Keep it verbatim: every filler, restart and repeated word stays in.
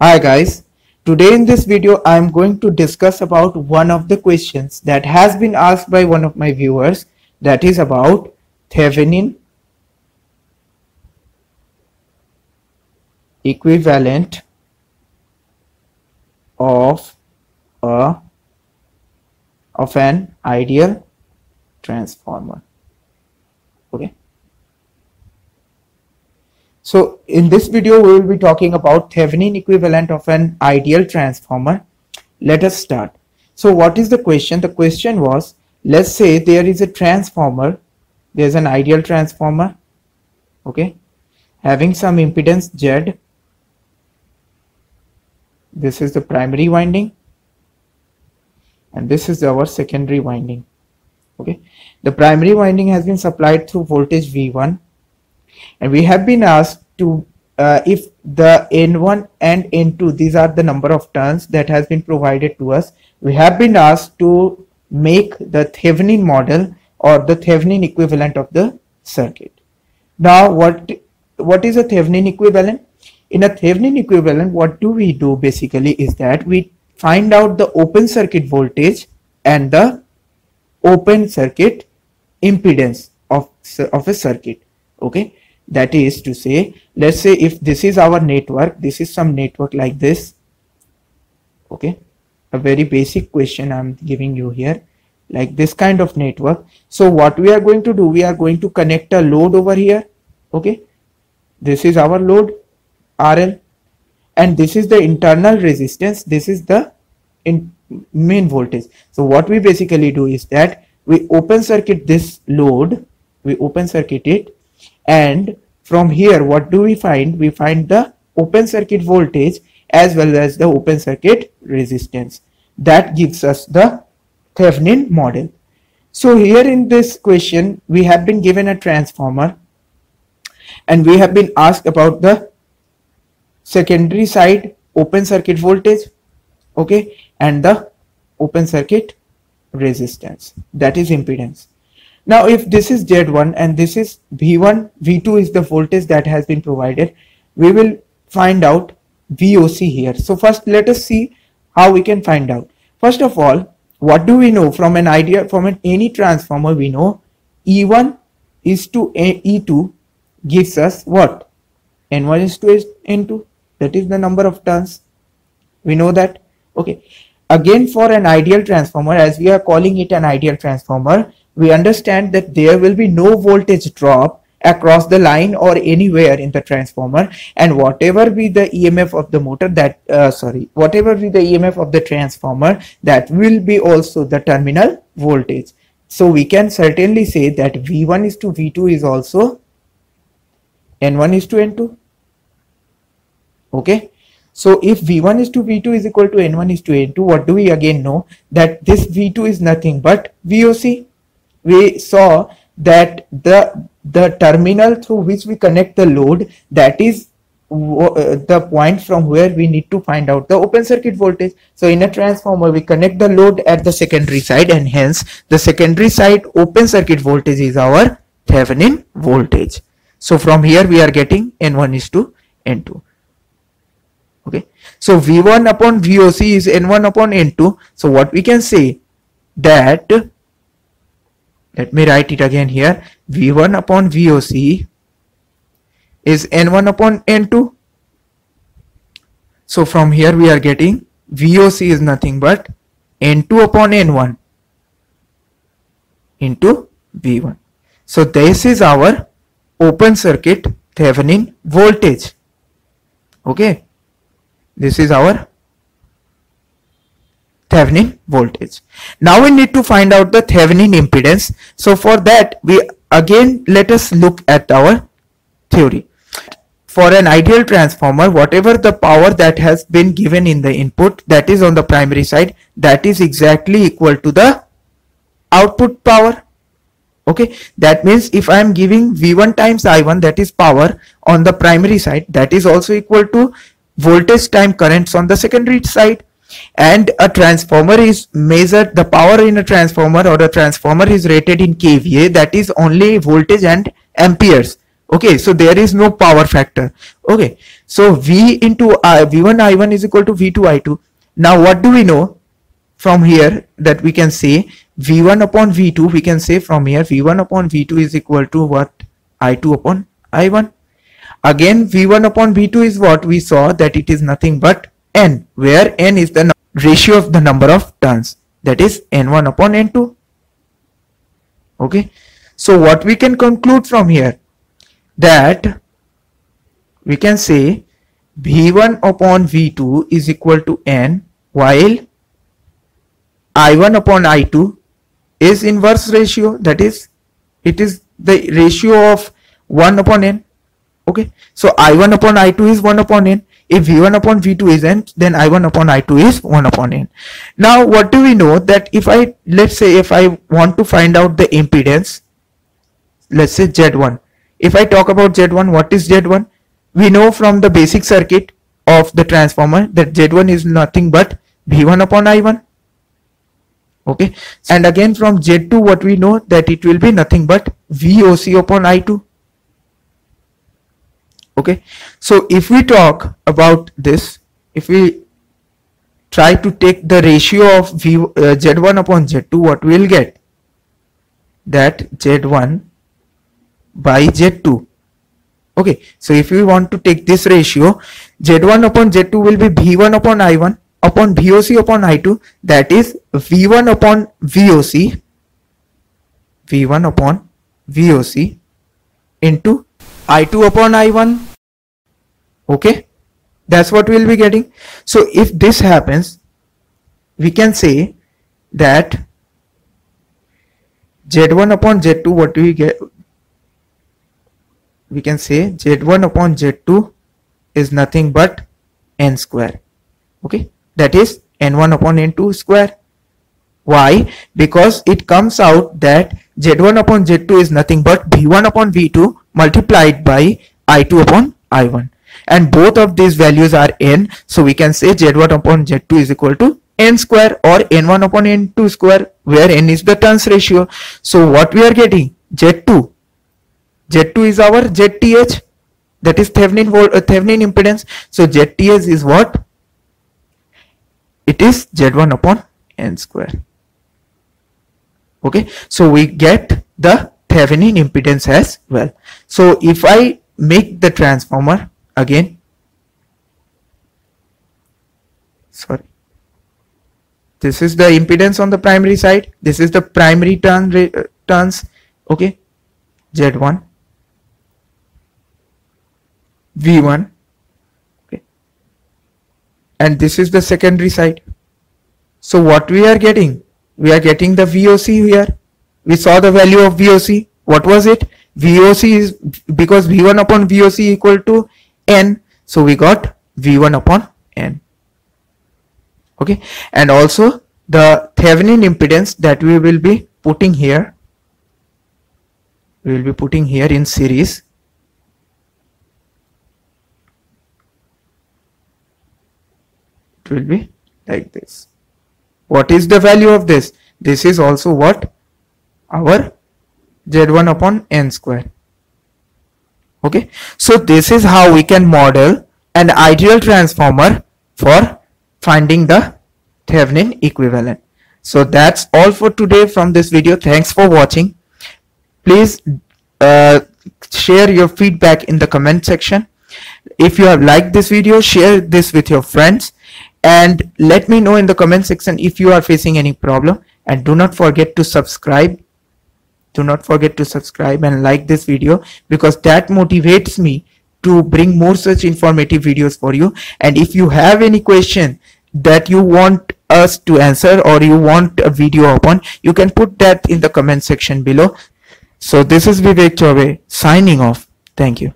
Hi guys, today in this video I am going to discuss about one of the questions that has been asked by one of my viewers, that is about Thevenin equivalent of a of an ideal transformer. Okay. So in this video we will be talking about Thevenin equivalent of an ideal transformer. Let us start. So what is the question? The question was, let's say there is a transformer, there is an ideal transformer, okay, having some impedance Z. This is the primary winding and this is our secondary winding. Okay, the primary winding has been supplied through voltage V one. And we have been asked to uh, if the N one and N two, these are the number of turns that has been provided to us, we have been asked to make the Thevenin model or the Thevenin equivalent of the circuit. Now what what is a Thevenin equivalent? In a Thevenin equivalent, what do we do basically is that we find out the open circuit voltage and the open circuit impedance of, of a circuit. Okay, that is to say, let's say if this is our network, this is some network like this, okay, a very basic question I'm giving you here, like this kind of network. So what we are going to do, we are going to connect a load over here, okay, this is our load R L, and this is the internal resistance, this is the in main voltage. So what we basically do is that we open circuit this load, we open circuit it, and from here what do we find? We find the open circuit voltage as well as the open circuit resistance. That gives us the Thevenin model. So here in this question we have been given a transformer and we have been asked about the secondary side open circuit voltage, okay, and the open circuit resistance, that is impedance. Now if this is Z one and this is V one, V two is the voltage that has been provided, we will find out V O C here. So first let us see how we can find out. First of all, what do we know from an idea, from an, any transformer? We know E one is to E two gives us what? N one is to N two, that is the number of turns. We know that. Okay. Again, for an ideal transformer, as we are calling it an ideal transformer, we understand that there will be no voltage drop across the line or anywhere in the transformer, and whatever be the E M F of the motor that uh, sorry whatever be the E M F of the transformer, that will be also the terminal voltage. So we can certainly say that V one is to V two is also N one is to N two. Okay, so if V one is to V two is equal to N one is to N two, what do we again know? That this V two is nothing but V O C. We saw that the the terminal through which we connect the load, that is uh, the point from where we need to find out the open circuit voltage. So in a transformer we connect the load at the secondary side, and hence the secondary side open circuit voltage is our Thevenin voltage. So from here we are getting N one is to N two. Okay, so V one upon V O C is N one upon N two. So what we can say that, let me write it again here, V one upon V O C is N one upon N two. So from here we are getting V O C is nothing but N two upon N one into V one. So this is our open circuit Thevenin voltage. Okay, this is our Thevenin voltage. Now we need to find out the Thevenin impedance. So for that, we again, let us look at our theory. For an ideal transformer, whatever the power that has been given in the input, that is on the primary side, that is exactly equal to the output power. Okay, that means if I am giving V one times I one, that is power on the primary side, that is also equal to voltage times currents on the secondary side. And a transformer is measured, the power in a transformer or a transformer is rated in K V A, that is only voltage and amperes. Okay, so there is no power factor. Okay, so V into I, V one I one is equal to V two I two. Now what do we know from here? That we can say V one upon V two, we can say from here V one upon V two is equal to what? I two upon I one. Again V one upon V two is what we saw, that it is nothing but N, where N is the ratio of the number of turns, that is N one upon N two. Okay, so what we can conclude from here, that we can say V one upon V two is equal to N, while I one upon I two is inverse ratio, that is it is the ratio of one upon N. Okay, so I one upon I two is one upon N. If V one upon V two is N, then I one upon I two is one upon N. Now what do we know? That if I, let's say if I want to find out the impedance, let's say Z one. If I talk about Z one, what is Z one? We know from the basic circuit of the transformer that Z one is nothing but V one upon I one. Okay, and again from Z two what we know, that it will be nothing but V O C upon I two. Okay, so if we talk about this, if we try to take the ratio of v, uh, Z one upon Z two, what we will get? That Z one by Z two. Okay, so if we want to take this ratio, Z one upon Z two will be V one upon I one upon V O C upon I two, that is V one upon V O C, V one upon V O C into I two upon I one. Okay, that's what we'll be getting. So if this happens, we can say that Z one upon Z two, what do we get? We can say Z one upon Z two is nothing but N square. Okay, that is N one upon N two square. Why? Because it comes out that Z one upon Z two is nothing but V one upon V two multiplied by I two upon I one, and both of these values are N, so we can say Z one upon Z two is equal to N square or N one upon N two square, where N is the turns ratio. So what we are getting? Z two, Z two is our Z T H, that is Thevenin, uh, Thevenin impedance. So Z T H is what? It is Z one upon N square. Okay, so we get the Thevenin impedance as well. So if I make the transformer again, sorry, this is the impedance on the primary side, this is the primary turn uh, turns. Okay, Z one, V one, okay, and this is the secondary side. So what we are getting? We are getting the V O C here. We saw the value of V O C. What was it? V O C is, because V one upon V O C equal to N, so we got V one upon N. Okay, and also the Thevenin impedance that we will be putting here, we will be putting here in series. It will be like this. What is the value of this? This is also what? Our Z one upon N square. Okay, so this is how we can model an ideal transformer for finding the Thevenin equivalent. So that's all for today from this video. Thanks for watching. Please uh, share your feedback in the comment section. If you have liked this video, share this with your friends. And let me know in the comment section if you are facing any problem, and do not forget to subscribe. Do not forget to subscribe and like this video, because that motivates me to bring more such informative videos for you. And if you have any question that you want us to answer or you want a video upon, you can put that in the comment section below. So this is Vivek Choubey signing off. Thank you.